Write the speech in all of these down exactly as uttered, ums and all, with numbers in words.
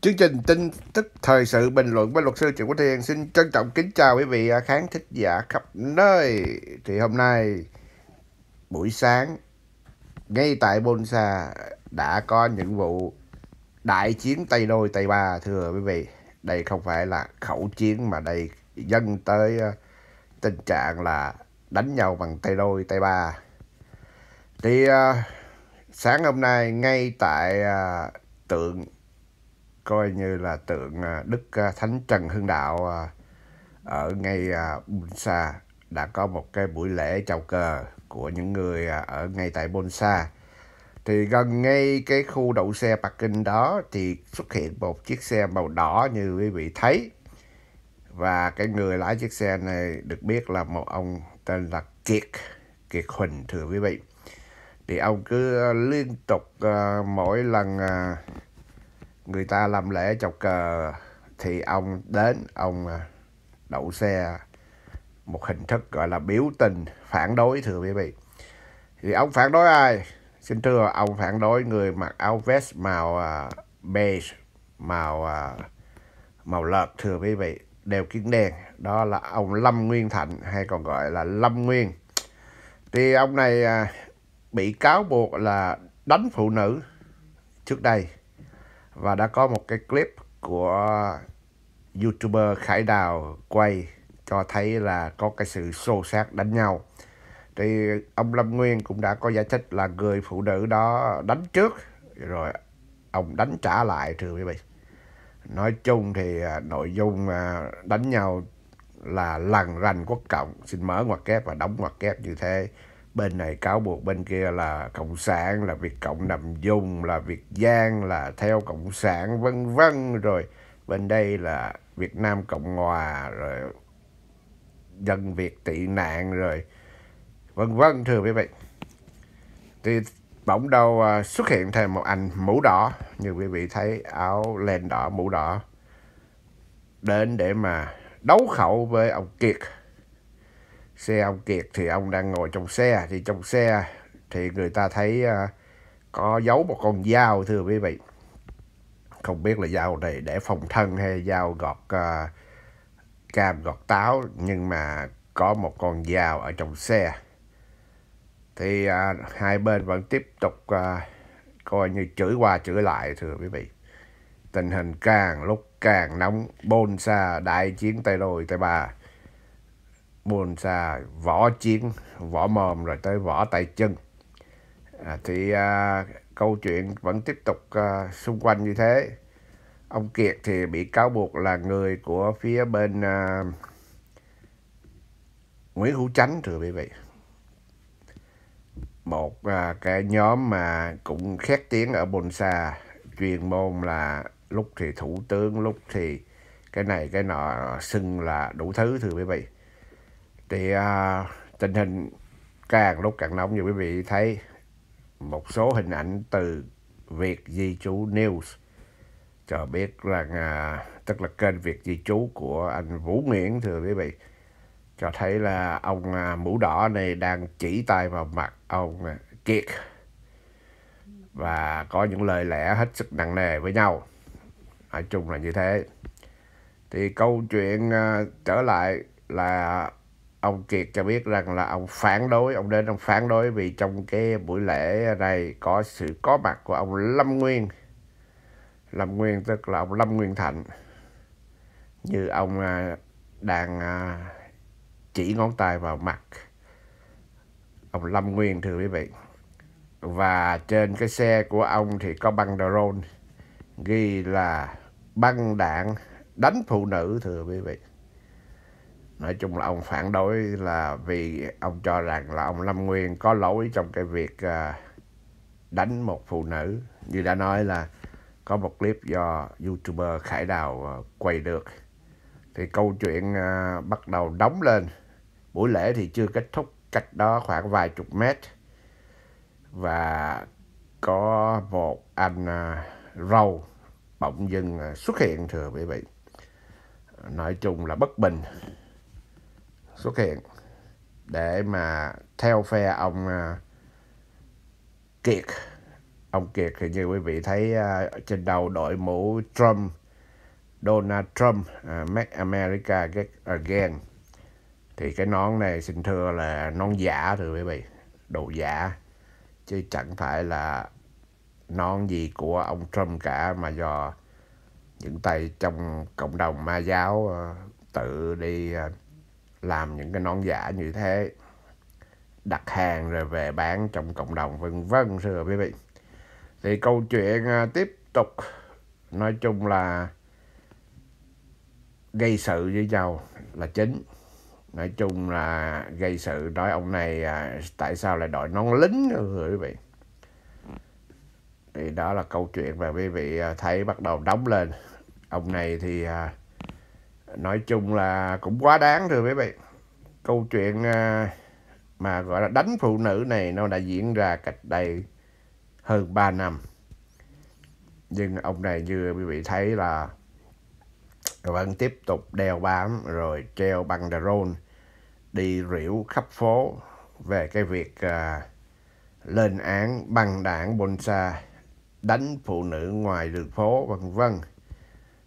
Chương trình tin tức thời sự bình luận với luật sư Trịnh Quốc Thiên xin trân trọng kính chào quý vị khán thính giả khắp nơi. Thì hôm nay buổi sáng ngay tại Bolsa đã có những vụ đại chiến tay đôi tay ba, thưa quý vị. Đây không phải là khẩu chiến mà đây dâng tới tình trạng là đánh nhau bằng tay đôi tay ba. Thì uh, sáng hôm nay ngay tại uh, tượng coi như là tượng Đức Thánh Trần Hưng Đạo ở ngay Bolsa đã có một cái buổi lễ chào cờ của những người ở ngay tại Bolsa. Thì gần ngay cái khu đậu xe parking đó thì xuất hiện một chiếc xe màu đỏ như quý vị thấy. Và cái người lái chiếc xe này được biết là một ông tên là Kiệt, Kiệt Huỳnh, thưa quý vị. Thì ông cứ liên tục mỗi lần người ta làm lễ chào cờ thì ông đến, ông đậu xe một hình thức gọi là biểu tình phản đối, thưa quý vị. Thì ông phản đối ai? Xin thưa, ông phản đối người mặc áo vest màu beige, màu màu lợt, thưa quý vị, đeo kính đen. Đó là ông Lâm Nguyên Thạnh, hay còn gọi là Lâm Nguyên. Thì ông này bị cáo buộc là đánh phụ nữ trước đây. Và đã có một cái clip của YouTuber Khải Đào quay cho thấy là có cái sự xô xát đánh nhau. Thì ông Lâm Nguyên cũng đã có giải thích là người phụ nữ đó đánh trước, rồi ông đánh trả lại, thưa quý vị. Nói chung thì nội dung đánh nhau là lằn rành quốc cộng, xin mở ngoặc kép và đóng ngoặc kép như thế. Bên này cáo buộc bên kia là Cộng sản, là Việt Cộng nằm dùng, là Việt Giang, là theo Cộng sản, vân vân. Rồi bên đây là Việt Nam Cộng Hòa, rồi dân Việt tị nạn, rồi vân vân, thưa quý vị. Thì bỗng đầu xuất hiện thêm một anh mũ đỏ, như quý vị thấy, áo len đỏ, mũ đỏ, đến để mà đấu khẩu với ông Kiệt. Xe ông Kiệt thì ông đang ngồi trong xe, thì trong xe thì người ta thấy uh, có giấu một con dao, thưa quý vị. Không biết là dao này để phòng thân hay dao gọt uh, cam gọt táo, nhưng mà có một con dao ở trong xe. Thì uh, hai bên vẫn tiếp tục uh, coi như chửi qua chửi lại, thưa quý vị. Tình hình càng lúc càng nóng. Bolsa đại chiến tay đôi tay ba. Bolsa võ chiến, võ mồm rồi tới võ tay chân. À, thì à, câu chuyện vẫn tiếp tục à, xung quanh như thế. Ông Kiệt thì bị cáo buộc là người của phía bên à, Nguyễn Hữu Chánh, thưa quý vị. Một à, cái nhóm mà cũng khét tiếng ở Bolsa, chuyên môn là lúc thì thủ tướng, lúc thì cái này cái nọ, xưng là đủ thứ, thưa quý vị. Thì uh, tình hình càng lúc càng nóng, như quý vị thấy một số hình ảnh từ Việt Di Chú News cho biết rằng uh, tức là kênh Việt Di Chú của anh Vũ Nguyễn, thưa quý vị, cho thấy là ông uh, mũ đỏ này đang chỉ tay vào mặt ông uh, Kiệt và có những lời lẽ hết sức nặng nề với nhau. Nói chung là như thế. Thì câu chuyện uh, trở lại là ông Kiệt cho biết rằng là ông phản đối, ông đến ông phản đối vì trong cái buổi lễ này có sự có mặt của ông Lâm Nguyên. Lâm Nguyên tức là ông Lâm Nguyên Thạnh. Như ông đang chỉ ngón tay vào mặt ông Lâm Nguyên, thưa quý vị. Và trên cái xe của ông thì có băng drone ghi là băng đạn đánh phụ nữ, thưa quý vị. Nói chung là ông phản đối là vì ông cho rằng là ông Lâm Nguyên có lỗi trong cái việc đánh một phụ nữ. Như đã nói là có một clip do YouTuber Khải Đào quay được. Thì câu chuyện bắt đầu nóng lên. Buổi lễ thì chưa kết thúc, cách đó khoảng vài chục mét. Và có một anh râu bỗng dưng xuất hiện, thưa quý vị. Nói chung là bất bình xuất hiện để mà theo phe ông Kiệt. Ông Kiệt thì như quý vị thấy trên đầu đội mũ Trump, Donald Trump, uh, Make America Great Again. Thì cái nón này xin thưa là nón giả thưa quý vị, đồ giả, chứ chẳng phải là nón gì của ông Trump cả, mà do những tay trong cộng đồng ma giáo tự đi làm những cái nón giả như thế, đặt hàng rồi về bán trong cộng đồng vân vân thưa quý vị. Thì câu chuyện tiếp tục, nói chung là gây sự với nhau là chính. Nói chung là gây sự, nói ông này à, tại sao lại đội nón lính thưa quý vị. Thì đó là câu chuyện mà quý vị thấy bắt đầu đóng lên. Ông này thì à, nói chung là cũng quá đáng thưa quý vị. Câu chuyện à, mà gọi là đánh phụ nữ này nó đã diễn ra cách đây hơn ba năm. Nhưng ông này như quý vị thấy là vẫn tiếp tục đeo bám rồi treo băng đà rôn đi rỉu khắp phố về cái việc uh, lên án băng đảng Bolsa đánh phụ nữ ngoài đường phố vân vân.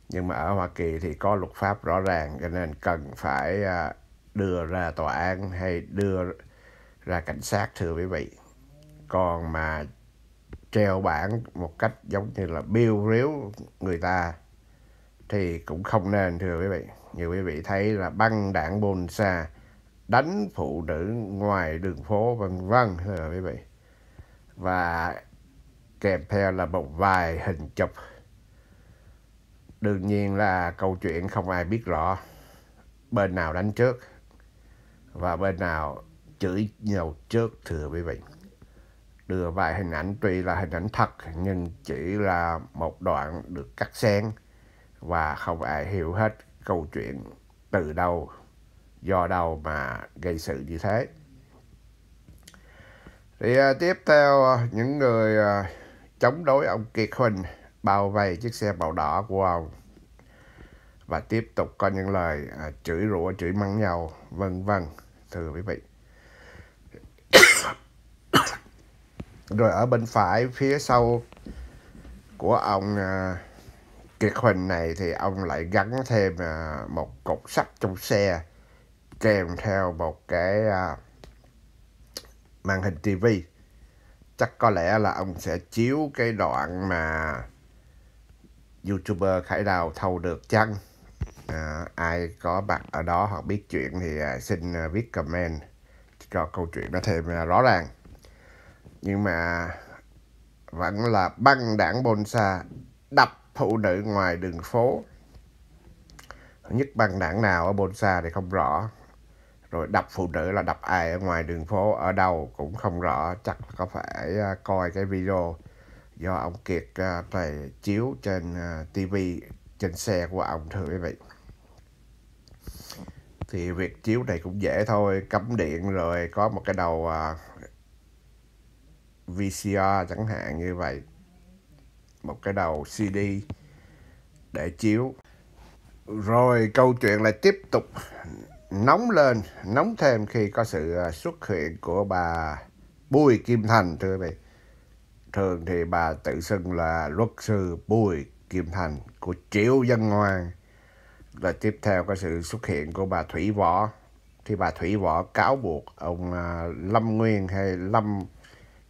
Nhưng mà ở Hoa Kỳ thì có luật pháp rõ ràng, cho nên cần phải uh, đưa ra tòa án hay đưa ra cảnh sát thưa quý vị. Còn mà treo bảng một cách giống như là biêu ríu người ta thì cũng không nên thưa quý vị. Như quý vị thấy là băng đảng Bolsa đánh phụ nữ ngoài đường phố vân vân thưa quý vị. Và kèm theo là một vài hình chụp. Đương nhiên là câu chuyện không ai biết rõ bên nào đánh trước và bên nào chửi nhau trước thưa quý vị. Đưa vài hình ảnh, tuy là hình ảnh thật nhưng chỉ là một đoạn được cắt xén và không ai hiểu hết câu chuyện từ đâu, do đâu mà gây sự như thế. Thì uh, tiếp theo uh, những người uh, chống đối ông Kiệt Huỳnh bao vây chiếc xe màu đỏ của ông và tiếp tục có những lời uh, chửi rủa, chửi mắng nhau vân vân thưa quý vị. Rồi ở bên phải phía sau của ông uh, Kiệt Huỳnh này thì ông lại gắn thêm một cột sắt trong xe kèm theo một cái màn hình ti vi. Chắc có lẽ là ông sẽ chiếu cái đoạn mà YouTuber Khải Đào thâu được chăng. À, ai có mặt ở đó hoặc biết chuyện thì xin viết comment cho câu chuyện nó thêm rõ ràng. Nhưng mà vẫn là băng đảng Bolsa đập phụ nữ ngoài đường phố, nhất băng đảng nào ở Bolsa thì không rõ. Rồi đập phụ nữ là đập ai ở ngoài đường phố, ở đâu cũng không rõ. Chắc có phải coi cái video do ông Kiệt này chiếu trên ti vi, trên xe của ông thưa quý vị. Thì việc chiếu này cũng dễ thôi, cắm điện rồi có một cái đầu vê xê rờ chẳng hạn như vậy, một cái đầu xê đê để chiếu. Rồi câu chuyện lại tiếp tục nóng lên, nóng thêm khi có sự xuất hiện của bà Bùi Kim Thành thưa quý vị. Thường thì bà tự xưng là luật sư Bùi Kim Thành của Triệu Dân Hoàng. Rồi tiếp theo có sự xuất hiện của bà Thủy Võ. Thì bà Thủy Võ cáo buộc ông Lâm Nguyên hay Lâm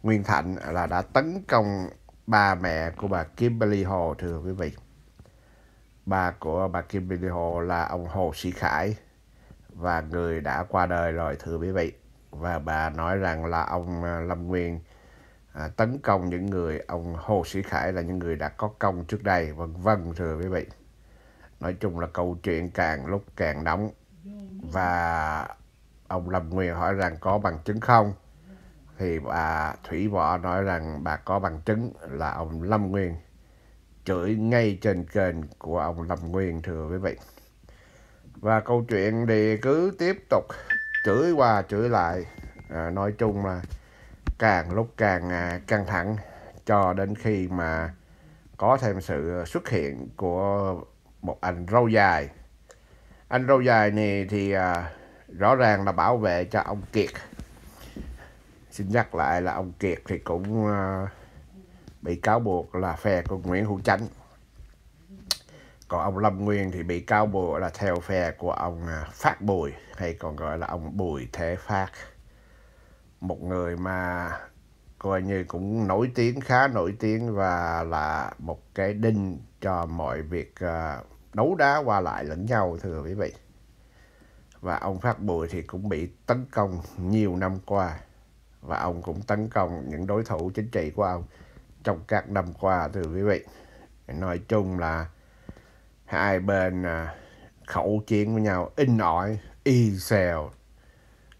Nguyên Thạnh là đã tấn công ba mẹ của bà Kimberly Hồ thưa quý vị. Ba của bà Kimberly Hồ là ông Hồ Sĩ Khải và người đã qua đời rồi thưa quý vị. Và bà nói rằng là ông Lâm Nguyên à, tấn công những người, ông Hồ Sĩ Khải là những người đã có công trước đây vân vân thưa quý vị. Nói chung là câu chuyện càng lúc càng nóng. Và ông Lâm Nguyên hỏi rằng có bằng chứng không? Thì bà Thủy Võ nói rằng bà có bằng chứng là ông Lâm Nguyên chửi ngay trên kênh của ông Lâm Nguyên thưa quý vị. Và câu chuyện thì cứ tiếp tục chửi qua chửi lại. À, nói chung là càng lúc càng à, căng thẳng cho đến khi mà có thêm sự xuất hiện của một anh râu dài. Anh râu dài này thì à, rõ ràng là bảo vệ cho ông Kiệt. Xin nhắc lại là ông Kiệt thì cũng à, bị cáo buộc là phe của Nguyễn Hữu Chánh. Còn ông Lâm Nguyên thì bị cáo buộc là theo phe của ông Phát Bùi, hay còn gọi là ông Bùi Thế Phát. Một người mà coi như cũng nổi tiếng, khá nổi tiếng và là một cái đinh cho mọi việc đấu đá qua lại lẫn nhau, thưa quý vị. Và ông Phát Bùi thì cũng bị tấn công nhiều năm qua. Và ông cũng tấn công những đối thủ chính trị của ông trong các năm qua, thưa quý vị. Nói chung là hai bên khẩu chiến với nhau in ỏi, y xèo,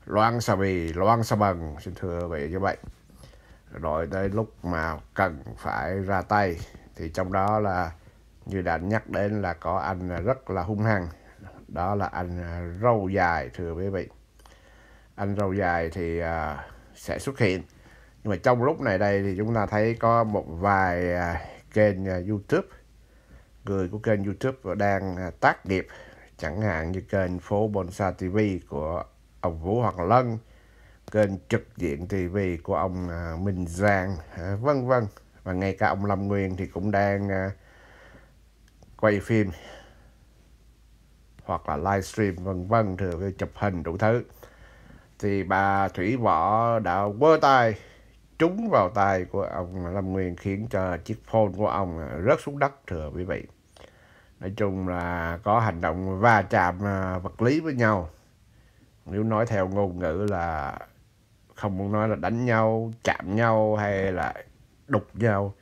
loan xà bì, loan xà bần, xin thưa quý vị như vậy. Rồi tới lúc mà cần phải ra tay thì trong đó là như đã nhắc đến là có anh rất là hung hăng, đó là anh râu dài, thưa quý vị. Anh râu dài thì sẽ xuất hiện. Nhưng mà trong lúc này đây thì chúng ta thấy có một vài kênh YouTube, người của kênh YouTube đang tác nghiệp, chẳng hạn như kênh Phố Bolsa ti vi của ông Vũ Hoàng Lân, kênh Trực Diện ti vi của ông Minh Giang, vân vân. Và ngay cả ông Lâm Nguyên thì cũng đang quay phim hoặc là livestream vân vân, thường chụp hình đủ thứ. Thì bà Thủy Võ đã quơ tay trúng vào tay của ông Lâm Nguyên, khiến cho chiếc phone của ông rớt xuống đất, thưa quý vị. Nói chung là có hành động va chạm vật lý với nhau. Nếu nói theo ngôn ngữ là không muốn nói là đánh nhau, chạm nhau hay là đục nhau,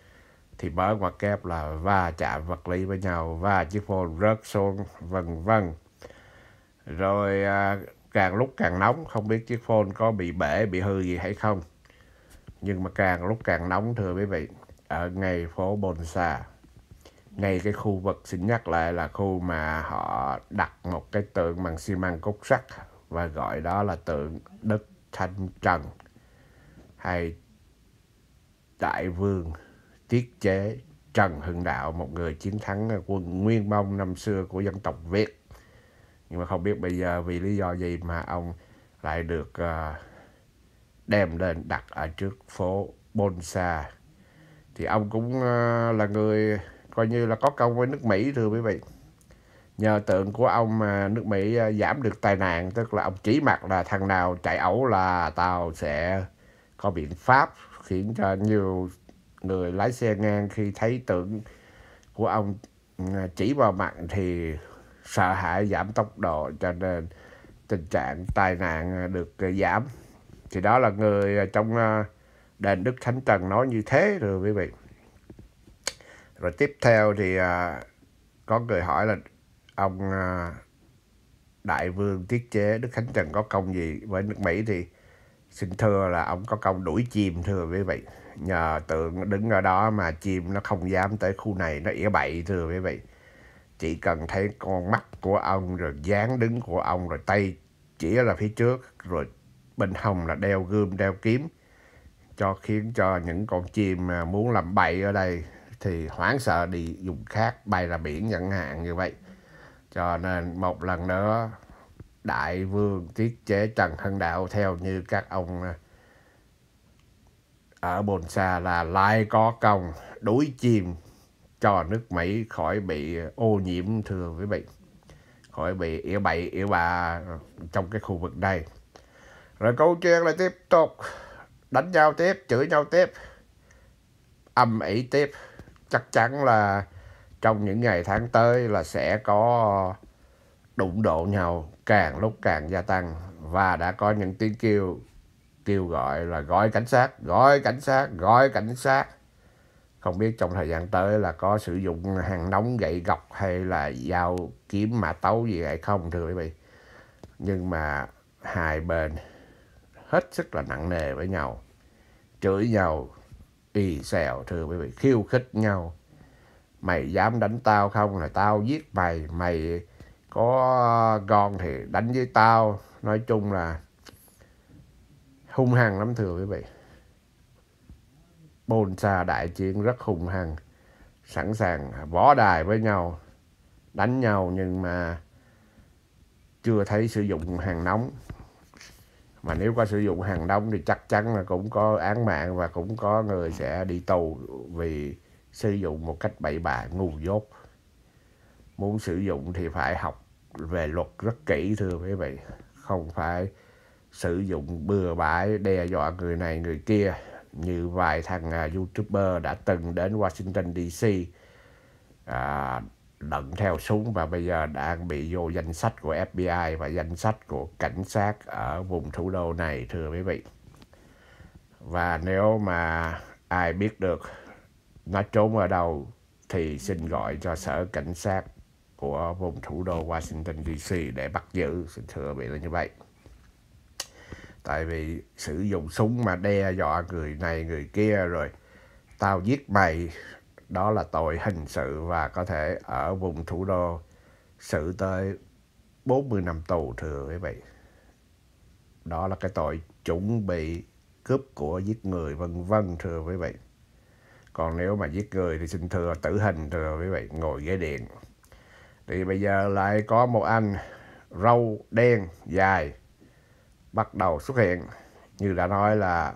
thì mở ngoặc kép là va chạm vật lý với nhau và chiếc phone rớt xuống, vân vân. Rồi càng lúc càng nóng, không biết chiếc phone có bị bể, bị hư gì hay không. Nhưng mà càng lúc càng nóng, thưa quý vị, ở ngay phố Bolsa, ngay cái khu vực, xin nhắc lại là khu mà họ đặt một cái tượng bằng xi măng cốt sắt và gọi đó là tượng Đức Thanh Trần hay Đại Vương Tiết Chế Trần Hưng Đạo, một người chiến thắng quân Nguyên Mông năm xưa của dân tộc Việt. Nhưng mà không biết bây giờ vì lý do gì mà ông lại được uh, đem lên đặt ở trước phố Bolsa. Thì ông cũng là người coi như là có công với nước Mỹ, thưa quý vị. Nhờ tượng của ông mà nước Mỹ giảm được tai nạn, tức là ông chỉ mặt là thằng nào chạy ẩu là tao sẽ có biện pháp, khiến cho nhiều người lái xe ngang khi thấy tượng của ông chỉ vào mặt thì sợ hãi giảm tốc độ, cho nên tình trạng tai nạn được giảm. Thì đó là người trong đền Đức Thánh Trần nói như thế, thưa quý vị. Rồi tiếp theo thì có người hỏi là ông Đại Vương Tiết Chế Đức Thánh Trần có công gì với nước Mỹ, thì xin thưa là ông có công đuổi chim, thưa quý vị. Nhờ tượng đứng ở đó mà chim nó không dám tới khu này, nó ỉa bậy, thưa quý vị. Chỉ cần thấy con mắt của ông, rồi dáng đứng của ông, rồi tay chỉ là phía trước, rồi bên hông là đeo gươm, đeo kiếm, cho khiến cho những con chim mà muốn làm bậy ở đây thì hoảng sợ đi vùng khác, bay ra biển chẳng hạn như vậy. Cho nên một lần nữa, Đại Vương Tiết Chế Trần Hưng Đạo, theo như các ông ở Bolsa, là lại có công đuổi chim cho nước Mỹ khỏi bị ô nhiễm, thưa quý vị, khỏi bị ỉa bậy ỉa bà trong cái khu vực này. Rồi câu chuyện là tiếp tục đánh nhau tiếp, chửi nhau tiếp, âm ỉ tiếp. Chắc chắn là trong những ngày tháng tới là sẽ có đụng độ nhau càng lúc càng gia tăng. Và đã có những tiếng kêu kêu gọi là gọi cảnh sát, gọi cảnh sát, gọi cảnh sát. Không biết trong thời gian tới là có sử dụng hàng nóng, gậy gọc hay là dao kiếm mã tấu gì hay không, thưa quý vị. Nhưng mà hai bên hết sức là nặng nề với nhau, chửi nhau, y xèo, thưa quý vị, khiêu khích nhau. Mày dám đánh tao không là tao giết mày, mày có gon thì đánh với tao. Nói chung là hung hăng lắm, thưa quý vị. Bolsa đại chiến rất hung hăng. sẵn sàng võ đài với nhau, đánh nhau, nhưng mà chưa thấy sử dụng hàng nóng. Mà nếu có sử dụng hàng nóng thì chắc chắn là cũng có án mạng và cũng có người sẽ đi tù vì sử dụng một cách bậy bạ, ngu dốt. Muốn sử dụng thì phải học về luật rất kỹ thưa quý vị. Không phải sử dụng bừa bãi đe dọa người này người kia như vài thằng uh, YouTuber đã từng đến Washington đê xê uh, đận theo súng và bây giờ đang bị vô danh sách của ép bê i và danh sách của cảnh sát ở vùng thủ đô này thưa quý vị. Và nếu mà ai biết được nó trốn ở đâu thì xin gọi cho sở cảnh sát của vùng thủ đô Washington đê xê để bắt giữ, xin thưa quý vị là như vậy. Tại vì sử dụng súng mà đe dọa người này người kia rồi tao giết mày, đó là tội hình sự và có thể ở vùng thủ đô xử tới bốn mươi năm tù thưa quý vị. Đó là cái tội chuẩn bị cướp của, giết người vân vân thưa quý vị. Còn nếu mà giết người thì xin thưa tử hình thưa quý vị, ngồi ghế điện. Thì bây giờ lại có một anh râu đen dài bắt đầu xuất hiện, như đã nói là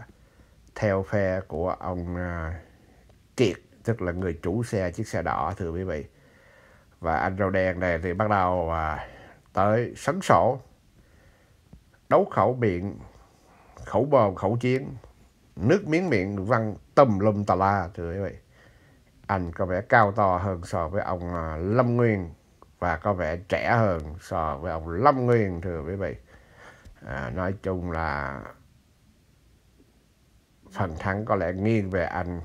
theo phe của ông Kiệt, tức là người chủ xe chiếc xe đỏ thưa quý vị. Và anh râu đen này thì bắt đầu tới sấn sổ, đấu khẩu miệng, khẩu bồm, khẩu chiến, nước miếng miệng văng tùm lum tà la thưa quý vị. Anh có vẻ cao to hơn so với ông Lâm Nguyên và có vẻ trẻ hơn so với ông Lâm Nguyên thưa quý vị. À, nói chung là phần thắng có lẽ nghiêng về anh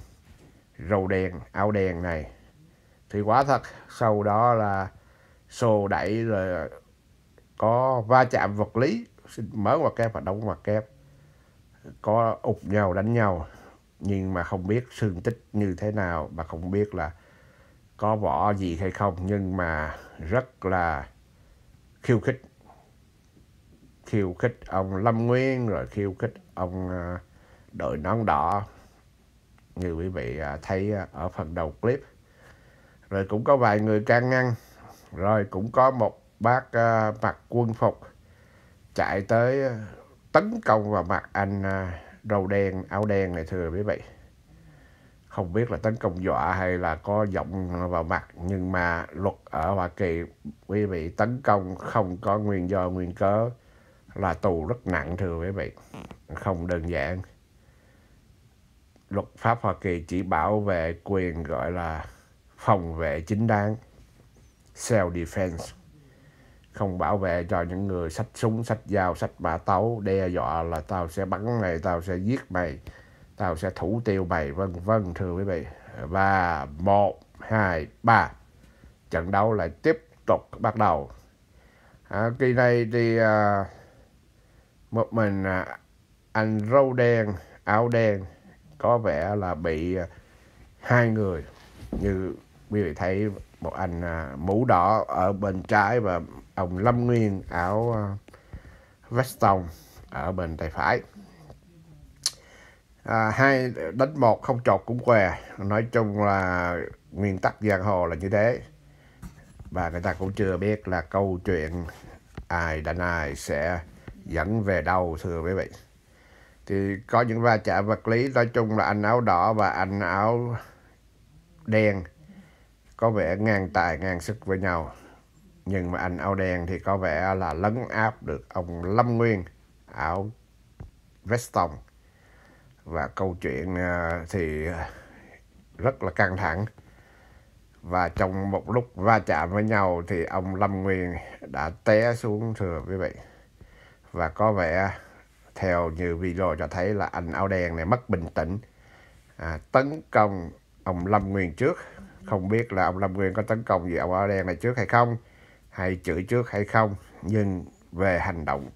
râu đen, áo đen này. Thì quả thật sau đó là xô đẩy rồi có va chạm vật lý, mở ngoặc kép và đóng ngoặc kép, có ụp nhau đánh nhau, nhưng mà không biết thương tích như thế nào mà không biết là có võ gì hay không, nhưng mà rất là khiêu khích. Khiêu khích ông Lâm Nguyên rồi khiêu khích ông đội nón đỏ như quý vị thấy ở phần đầu clip. Rồi cũng có vài người can ngăn, rồi cũng có một bác mặc quân phục chạy tới tấn công vào mặt anh râu đen, áo đen này thưa quý vị. Không biết là tấn công dọa hay là có giọng vào mặt, nhưng mà luật ở Hoa Kỳ quý vị, tấn công không có nguyên do nguyên cớ là tù rất nặng thưa quý vị, không đơn giản. Luật pháp Hoa Kỳ chỉ bảo vệ quyền gọi là phòng vệ chính đáng, self defense, không bảo vệ cho những người xách súng, xách dao, xách mã tấu đe dọa là tao sẽ bắn mày, tao sẽ giết mày, tao sẽ thủ tiêu mày vân vân thưa quý vị. Và một hai ba trận đấu lại tiếp tục bắt đầu. À, kỳ này thì à, một mình à, anh râu đen, áo đen có vẻ là bị à, hai người. Như quý vị thấy một anh à, mũ đỏ ở bên trái và ông Lâm Nguyên áo à, vest tông ở bên tay phải. À, hai đánh một không trọt cũng què. Nói chung là nguyên tắc giang hồ là như thế. Và người ta cũng chưa biết là câu chuyện ai đánh ai sẽ dẫn về đâu thưa quý vị. Thì có những va chạm vật lý, nói chung là anh áo đỏ và anh áo đen có vẻ ngang tài ngang sức với nhau. Nhưng mà anh áo đen thì có vẻ là lấn áp được ông Lâm Nguyên áo veston. Và câu chuyện thì rất là căng thẳng. Và trong một lúc va chạm với nhau thì ông Lâm Nguyên đã té xuống thưa quý vị. Và có vẻ theo như video cho thấy là anh áo đen này mất bình tĩnh, à, tấn công ông Lâm Nguyên trước. Không biết là ông Lâm Nguyên có tấn công gì ông áo đen này trước hay không, hay chửi trước hay không. Nhưng về hành động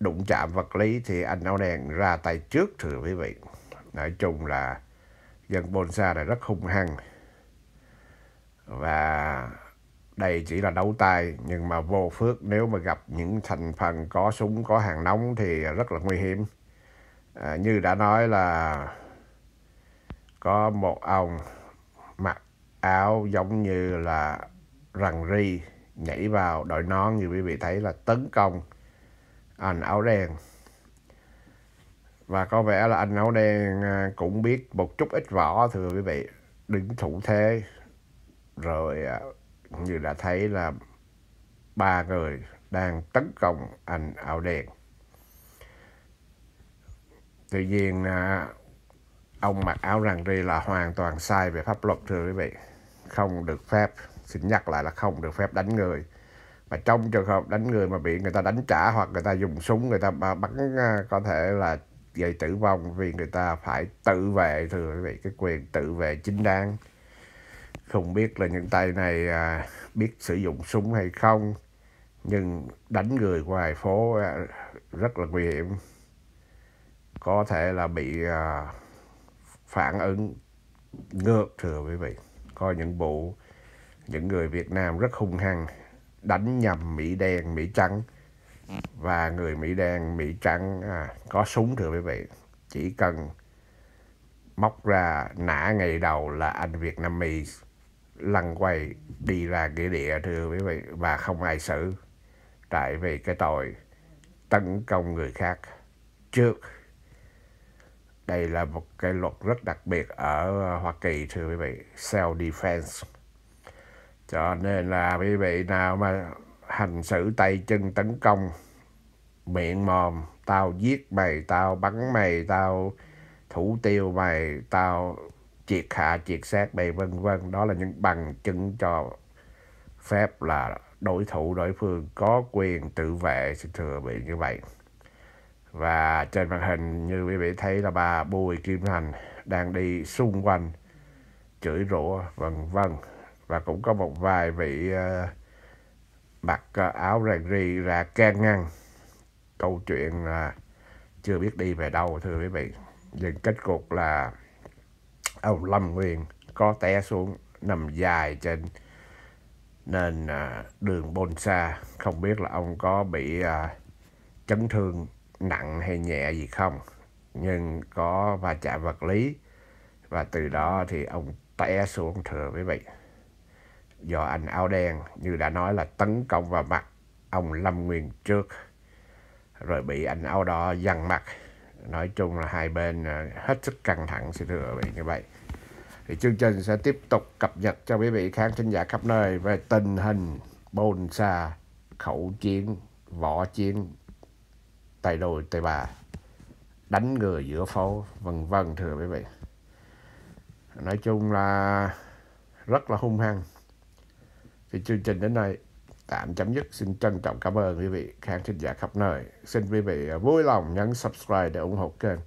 đụng chạm vật lý thì anh áo đen ra tay trước thưa quý vị. Nói chung là dân Bolsa này rất hung hăng. Và đây chỉ là đấu tay, nhưng mà vô phước nếu mà gặp những thành phần có súng, có hàng nóng thì rất là nguy hiểm. À, như đã nói là có một ông áo giống như là rằn ri, nhảy vào, đội nón như quý vị thấy là tấn công anh áo đen. Và có vẻ là anh áo đen cũng biết một chút ít võ, thưa quý vị, đứng thủ thế. Rồi như đã thấy là ba người đang tấn công anh áo đen. Tuy nhiên ông mặc áo rằn ri là hoàn toàn sai về pháp luật, thưa quý vị. Không được phép, xin nhắc lại là không được phép đánh người. Và trong trường hợp đánh người mà bị người ta đánh trả hoặc người ta dùng súng, người ta bắn có thể là gây tử vong, vì người ta phải tự vệ, thưa quý vị, cái quyền tự vệ chính đáng. Không biết là những tay này biết sử dụng súng hay không, nhưng đánh người ngoài phố rất là nguy hiểm. Có thể là bị phản ứng ngược, thưa quý vị. Có những vụ những người Việt Nam rất hung hăng đánh nhầm Mỹ đen, Mỹ trắng. Và người Mỹ đen, Mỹ trắng à, có súng, thưa quý vị. Chỉ cần móc ra nã ngày đầu là anh Việt Nam Mỹ lăn quay đi ra nghĩa địa, thưa quý vị. Và không ai xử, tại vì cái tội tấn công người khác trước. Đây là một cái luật rất đặc biệt ở Hoa Kỳ, thưa quý vị, self-defense. Cho nên là quý vị nào mà hành xử tay chân tấn công, miệng mồm, tao giết mày, tao bắn mày, tao thủ tiêu mày, tao triệt hạ, triệt sát mày, vân vân. Đó là những bằng chứng cho phép là đối thủ, đối phương có quyền tự vệ, thưa quý vị, như vậy. Và trên màn hình như quý vị thấy là bà Bùi Kim Thành đang đi xung quanh chửi rủa vân vân. Và cũng có một vài vị uh, mặc uh, áo rằn ri ra can ngăn. Câu chuyện là chưa biết đi về đâu, thưa quý vị. Nhưng kết cục là ông Lâm Nguyên có té xuống nằm dài trên nền uh, đường Bolsa. Không biết là ông có bị uh, chấn thương nặng hay nhẹ gì không, nhưng có va chạm vật lý và từ đó thì ông té xuống, thưa quý vị. Do anh áo đen như đã nói là tấn công vào mặt ông Lâm Nguyên trước, rồi bị anh áo đỏ giằng mặt. Nói chung là hai bên hết sức căng thẳng, xin thưa quý vị, như vậy. Thì chương trình sẽ tiếp tục cập nhật cho quý vị khán thính giả khắp nơi về tình hình Bolsa, khẩu chiến, võ chiến, tay đôi tay bà, đánh người giữa phố, vân vân, thưa quý vị. Nói chung là rất là hung hăng. Thì chương trình đến đây tạm chấm dứt. Xin trân trọng cảm ơn quý vị khán thính giả khắp nơi. Xin quý vị vui lòng nhấn subscribe để ủng hộ kênh.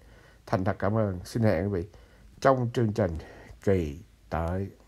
Thành thật cảm ơn. Xin hẹn quý vị trong chương trình kỳ tới.